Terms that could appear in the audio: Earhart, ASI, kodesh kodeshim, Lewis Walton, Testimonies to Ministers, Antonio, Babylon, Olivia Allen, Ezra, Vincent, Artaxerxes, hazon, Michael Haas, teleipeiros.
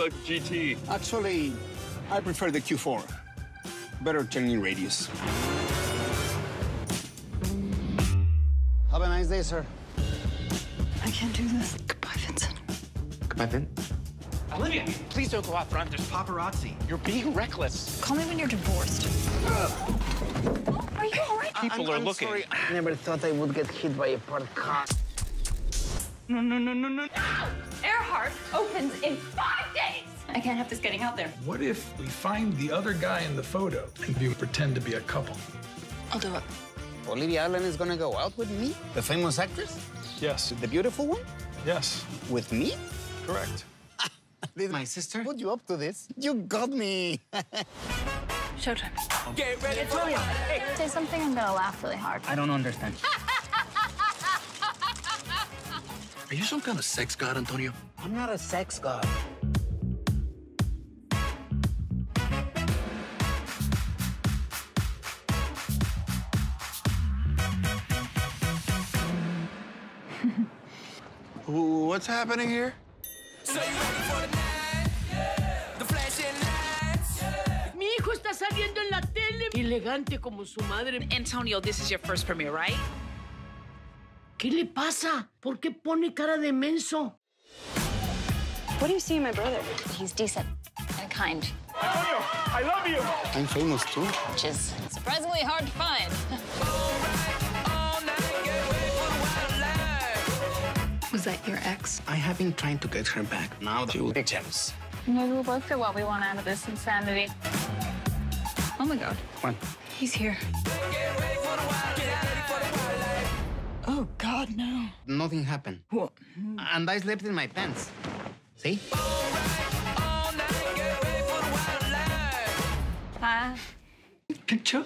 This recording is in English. like GT. Actually, I prefer the Q4. Better turning radius. Have a nice day, sir. I can't do this. Goodbye, Vincent. Goodbye, Vin. Olivia, please don't go out front. There's paparazzi. You're being reckless. Call me when you're divorced. Are you all right? People are looking. Sorry. I never thought I would get hit by a parked car. No. Earhart opens in 5 days. I can't have this getting out there. What if we find the other guy in the photo and we pretend to be a couple? I'll do it. Olivia Allen is gonna go out with me? The famous actress? Yes. The beautiful one? Yes. With me? Correct. Did my sister put you up to this? You got me. Showtime. Get ready. It's William. Hey. Say something, I'm gonna laugh really hard. I don't understand. Are you some kind of sex god, Antonio? I'm not a sex god. What's happening here? Mi hijo está saliendo en la tele, elegante como su madre. Antonio, this is your first premiere, right? ¿Qué le pasa? ¿Por qué pone cara de menso? What do you see in my brother? He's decent and kind. Antonio, I love you! I'm famous too. Which is surprisingly hard to find. Was that your ex? I have been trying to get her back. Now she will be jealous. Maybe we'll both get what we want out of this insanity. Oh my God. What? He's here. Oh, God, no. Nothing happened. What? And I slept in my pants. See? Picture?